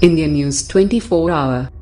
India News 24 Hour.